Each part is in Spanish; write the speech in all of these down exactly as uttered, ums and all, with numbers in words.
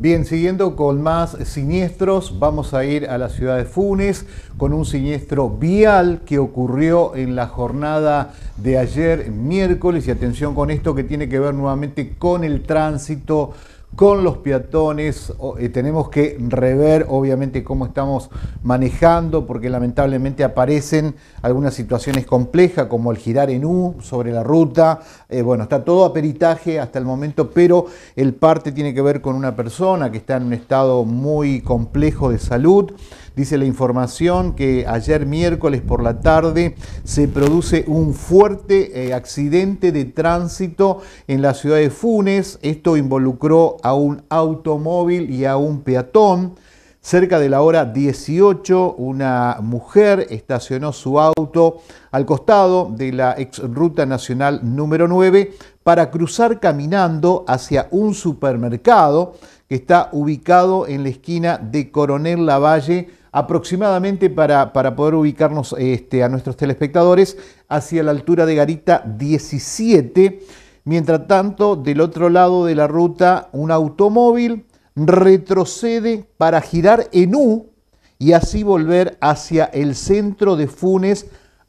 Bien, siguiendo con más siniestros, vamos a ir a la ciudad de Funes con un siniestro vial que ocurrió en la jornada de ayer miércoles, y atención con esto que tiene que ver nuevamente con el tránsito, con los peatones. Eh, tenemos que rever obviamente cómo estamos manejando, porque lamentablemente aparecen algunas situaciones complejas como el girar en U sobre la ruta. Eh, bueno, está todo a peritaje hasta el momento, pero el parte tiene que ver con una persona que está en un estado muy complejo de salud. Dice la información que ayer miércoles por la tarde se produce un fuerte eh, accidente de tránsito en la ciudad de Funes. Esto involucró a un automóvil y a un peatón. Cerca de la hora dieciocho, una mujer estacionó su auto al costado de la ex ruta nacional número nueve para cruzar caminando hacia un supermercado que está ubicado en la esquina de Coronel Lavalle, aproximadamente para, para poder ubicarnos este, a nuestros telespectadores, hacia la altura de Garita diecisiete. Mientras tanto, del otro lado de la ruta, un automóvil retrocede para girar en U y así volver hacia el centro de Funes,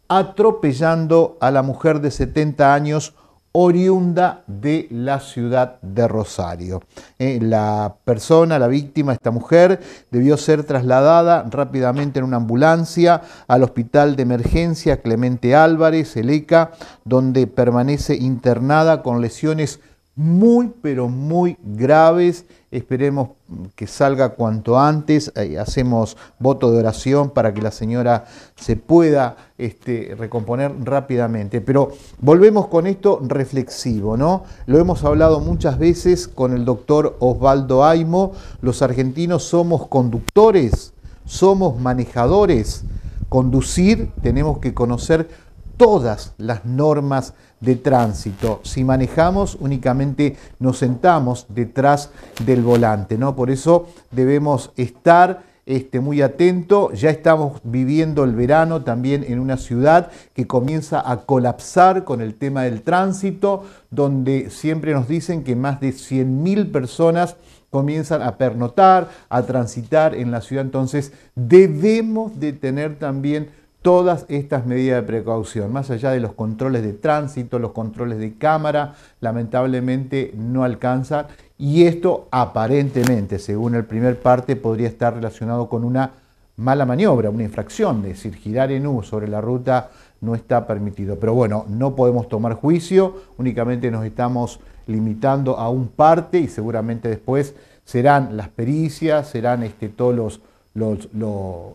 atropellando a la mujer de setenta años, oriunda de la ciudad de Rosario. Eh, la persona, la víctima, esta mujer, debió ser trasladada rápidamente en una ambulancia al Hospital de Emergencia Clemente Álvarez, el E C A, donde permanece internada con lesiones muy, pero muy graves. Esperemos que salga cuanto antes. Hacemos voto de oración para que la señora se pueda este, recomponer rápidamente. Pero volvemos con esto reflexivo, ¿no? Lo hemos hablado muchas veces con el doctor Osvaldo Aimo. Los argentinos somos conductores, somos manejadores. Conducir, tenemos que conocer todas las normas de tránsito. Si manejamos, únicamente nos sentamos detrás del volante, ¿no? Por eso debemos estar este, muy atentos. Ya estamos viviendo el verano también en una ciudad que comienza a colapsar con el tema del tránsito, donde siempre nos dicen que más de cien mil personas comienzan a pernotar, a transitar en la ciudad. Entonces debemos de tener también todas estas medidas de precaución, más allá de los controles de tránsito, los controles de cámara, lamentablemente no alcanza. Y esto aparentemente, según el primer parte, podría estar relacionado con una mala maniobra, una infracción, es decir, girar en U sobre la ruta no está permitido. Pero bueno, no podemos tomar juicio, únicamente nos estamos limitando a un parte y seguramente después serán las pericias, serán este, todos los... Los, los,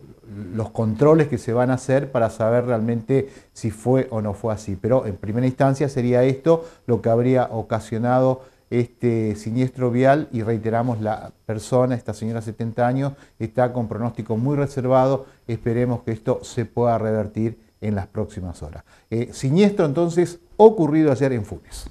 los controles que se van a hacer para saber realmente si fue o no fue así. Pero en primera instancia sería esto lo que habría ocasionado este siniestro vial, y reiteramos, la persona, esta señora de setenta años, está con pronóstico muy reservado. Esperemos que esto se pueda revertir en las próximas horas. Eh, siniestro entonces ocurrido ayer en Funes.